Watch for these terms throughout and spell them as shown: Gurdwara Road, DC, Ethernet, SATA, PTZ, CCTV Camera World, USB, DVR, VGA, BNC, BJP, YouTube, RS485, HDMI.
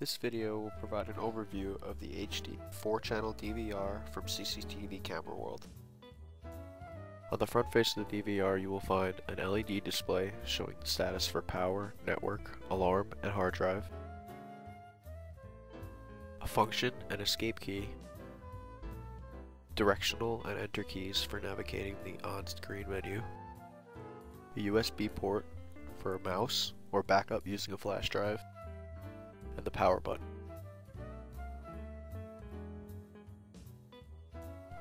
This video will provide an overview of the HD 4-channel DVR from CCTV Camera World. On the front face of the DVR you will find an LED display showing the status for power, network, alarm, and hard drive, a function and escape key, directional and enter keys for navigating the on-screen menu, a USB port for a mouse or backup using a flash drive, and the power button.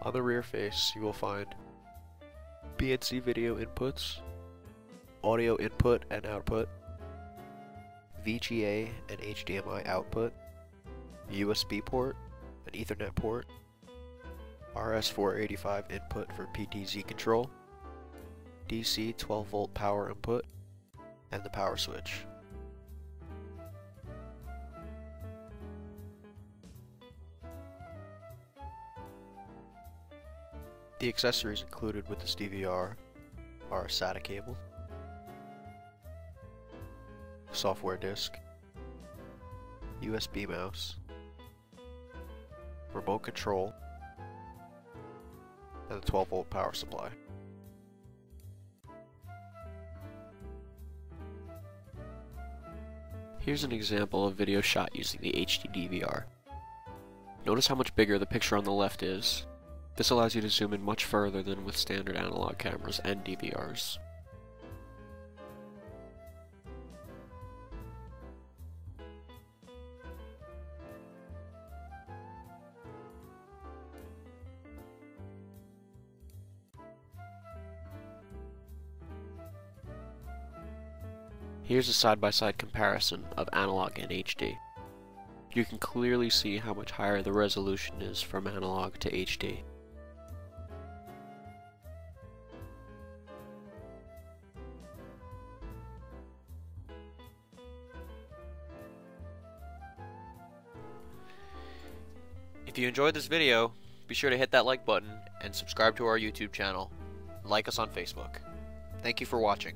On the rear face you will find BNC video inputs, audio input and output, VGA and HDMI output, USB port, an Ethernet port, RS485 input for PTZ control, DC 12-volt power input, and the power switch. The accessories included with this DVR are a SATA cable, software disk, USB mouse, remote control, and a 12-volt power supply. Here's an example of video shot using the HD DVR. Notice how much bigger the picture on the left is. This allows you to zoom in much further than with standard analog cameras and DVRs. Here's a side-by-side comparison of analog and HD. You can clearly see how much higher the resolution is from analog to HD. If you enjoyed this video, be sure to hit that like button and subscribe to our YouTube channel. Like us on Facebook. Thank you for watching.